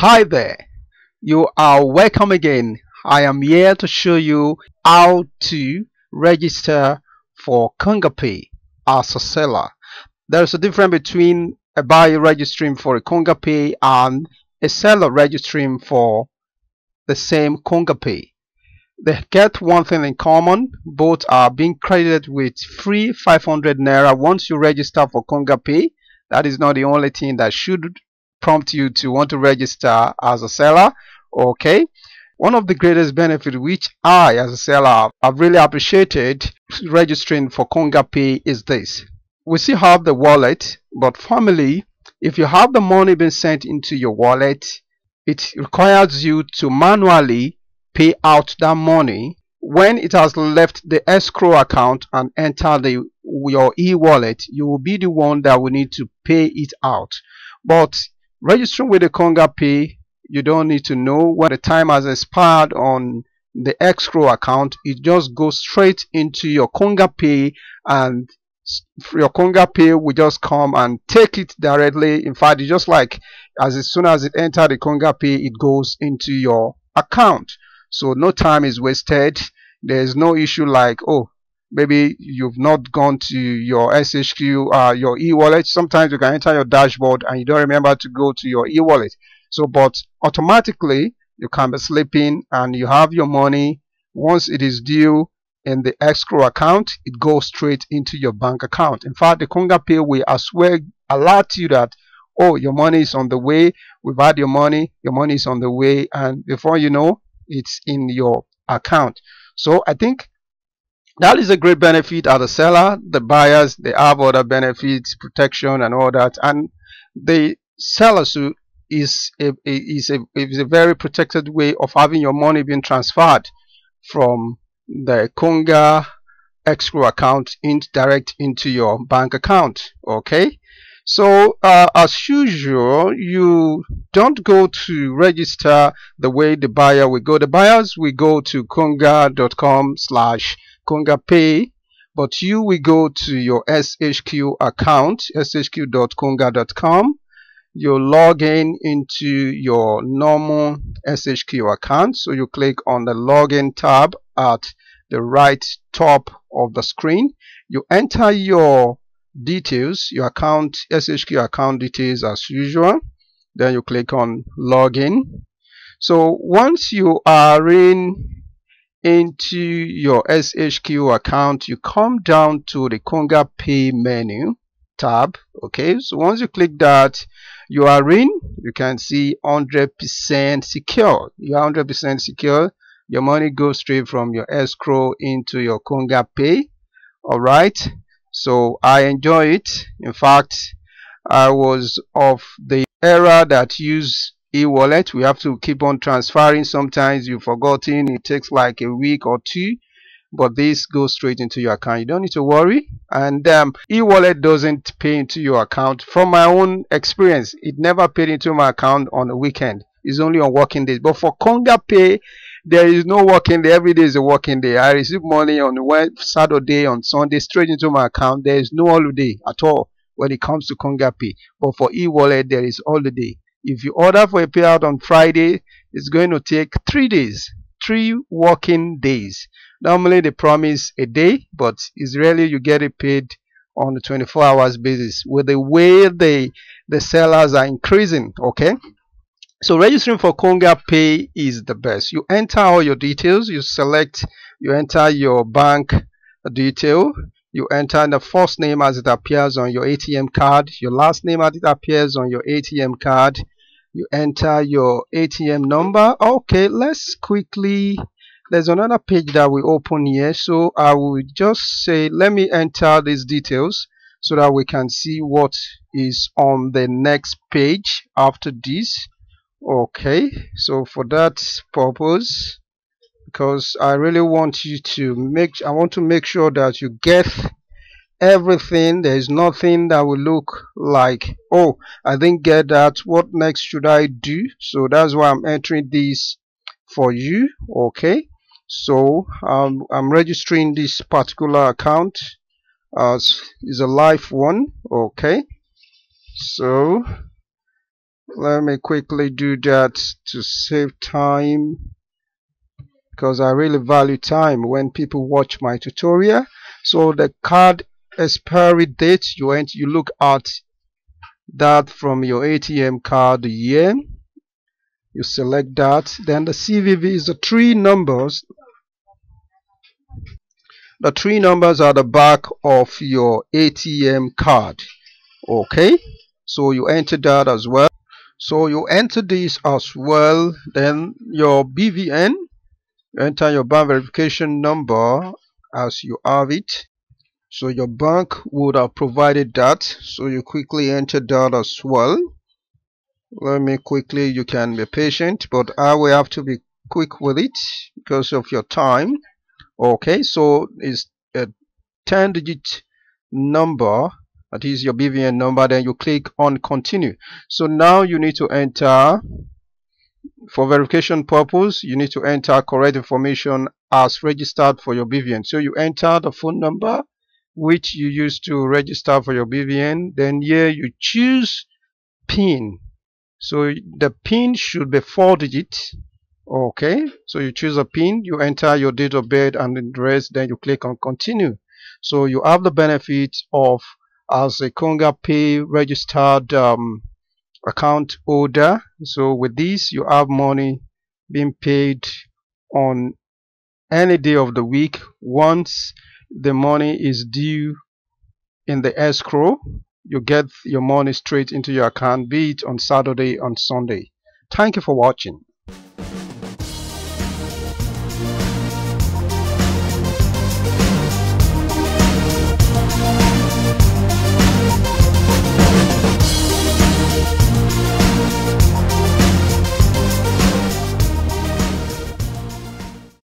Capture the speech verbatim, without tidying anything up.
Hi there, you are welcome again. I am here to show you how to register for KongaPay as a seller. There is a difference between a buyer registering for a KongaPay and a seller registering for the same KongaPay. They get one thing in common: both are being credited with free five hundred naira once you register for KongaPay. That is not the only thing that should prompt you to want to register as a seller. Okay, one of the greatest benefits which I as a seller have really appreciated registering for KongaPay is this: we still have the wallet, but family, if you have the money being sent into your wallet, it requires you to manually pay out that money when it has left the escrow account and enter the your e-wallet. You will be the one that will need to pay it out. But registering with the KongaPay, you don't need to know when the time has expired on the escrow account. It just goes straight into your KongaPay, and your KongaPay will just come and take it directly. In fact, it's just like as, as soon as it enters the KongaPay, it goes into your account. So no time is wasted. There is no issue like, oh, maybe you've not gone to your S H Q, uh, your e-wallet. Sometimes you can enter your dashboard and you don't remember to go to your e-wallet. So, but automatically you can be sleeping and you have your money. Once it is due in the escrow account, it goes straight into your bank account. In fact, the KongaPay will as well alert you that, oh, your money is on the way. We've had your money. Your money is on the way, and before you know, it's in your account. So I think that is a great benefit as a seller. The buyers, they have other benefits, protection and all that, and the seller so is a, is a is a very protected way of having your money being transferred from the Konga escrow account in direct into your bank account. Okay, so uh, as usual, you don't go to register the way the buyer will go. The buyers will go to konga dot com slash KongaPay, but you will go to your S H Q account, S H Q dot konga dot com. You log in into your normal S H Q account. So you click on the login tab at the right top of the screen. You enter your details, your account, S H Q account details as usual. Then you click on login. So once you are in into your S H Q account, you come down to the KongaPay menu tab. Okay, so once you click that, you are in. You can see one hundred percent secure. You are one hundred percent secure. Your money goes straight from your escrow into your KongaPay. All right, so I enjoy it. In fact, I was of the era that used e-wallet. We have to keep on transferring. Sometimes you've forgotten, it takes like a week or two, but this goes straight into your account. You don't need to worry. And um, e-wallet doesn't pay into your account. From my own experience, it never paid into my account on a weekend. It's only on working days. But for KongaPay, there is no working day. Every day is a working day. I receive money on Saturday, on Sunday, straight into my account. There is no holiday at all when it comes to KongaPay. But for e-wallet, there is holiday. If you order for a payout on Friday, it's going to take three days, three working days. Normally they promise a day, but it's rarely you get it paid on a twenty-four hours basis with the way they, the sellers are increasing. Okay, so registering for KongaPay is the best. You enter all your details, you select, you enter your bank detail. You enter the first name as it appears on your A T M card, your last name as it appears on your A T M card. You enter your A T M number. Okay, let's quickly, there's another page that we open here. So I will just say, let me enter these details so that we can see what is on the next page after this. Okay, so for that purpose, because I really want you to make, I want to make sure that you get everything. There is nothing that will look like, oh, I didn't get that, what next should I do? So that's why I'm entering this for you. Okay, so um, I'm registering this particular account as is a live one. Okay, so Let me quickly do that to save time, because I really value time when people watch my tutorial. So the card expiry date, you enter, you look at that from your A T M card year. You select that. Then the C V V is the three numbers. The three numbers are the back of your A T M card. Okay, so you enter that as well. So you enter this as well. Then your B V N, enter your bank verification number as you have it. So your bank would have provided that, so you quickly enter that as well. Let me quickly, you can be patient, but I will have to be quick with it because of your time. Okay, so it's a ten digit number, that is your B V N number. Then you click on continue. So now you need to enter, for verification purpose, you need to enter correct information as registered for your B V N. So you enter the phone number which you used to register for your B V N. Then here you choose PIN. So the PIN should be four digits. Okay, so you choose a PIN, you enter your date of birth and address, then you click on continue. So you have the benefit of as a KongaPay registered um, account holder. So with this, you have money being paid on any day of the week once the money is due in the escrow. You get your money straight into your account, be it on Saturday, on Sunday. Thank you for watching.